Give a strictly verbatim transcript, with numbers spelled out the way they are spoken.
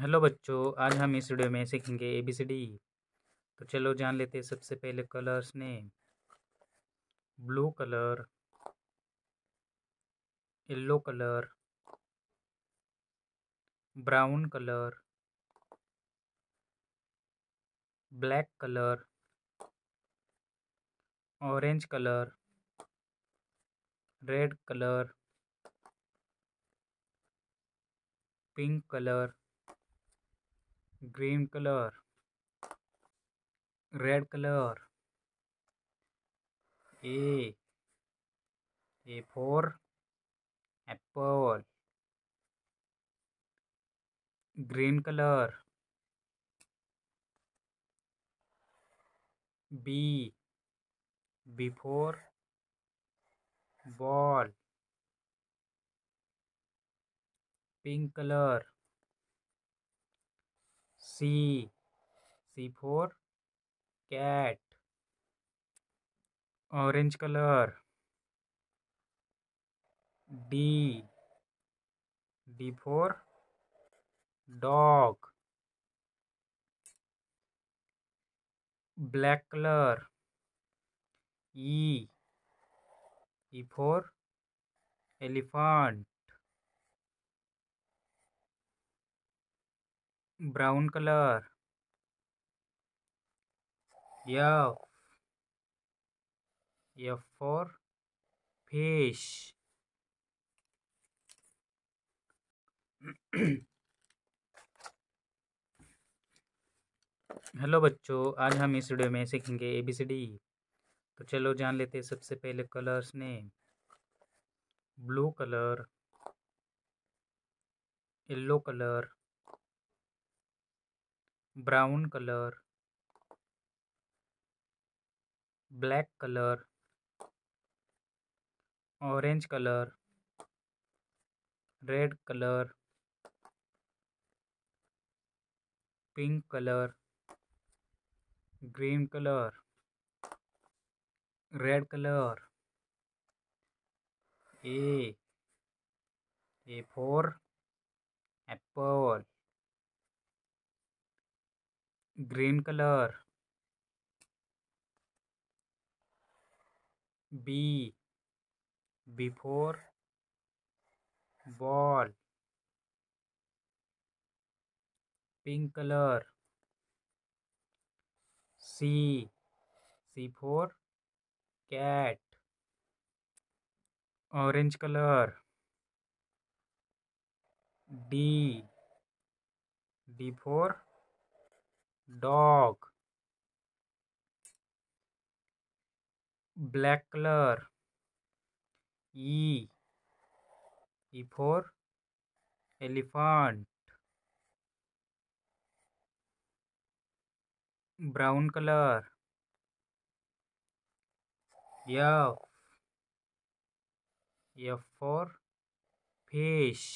Hello बच्चों, आज हम इस वीडियो में सीखेंगे ए बी सी डी। तो चलो जान लेते हैं सबसे पहले colours name. Blue colour, yellow colour, brown colour, black colour, orange colour, red colour, pink colour, green colour, red colour. A A for apple, green colour. B B for ball, pink colour. C C for cat, orange color। D D for dog, black color। E E for elephant, brown color। F F for fish, hello बच्चों, आज हम इस video में सीखेंगे A B C D. तो चलो जान लेते हैं सबसे पहले colours name. Blue colour, yellow colour, brown colour, black colour, orange colour, red colour, pink colour, green colour, red colour. A A for apple, green color, B, before, ball, pink color, C, C for cat, orange color, D, D for dog, black color। E E for elephant, brown color। F F for fish,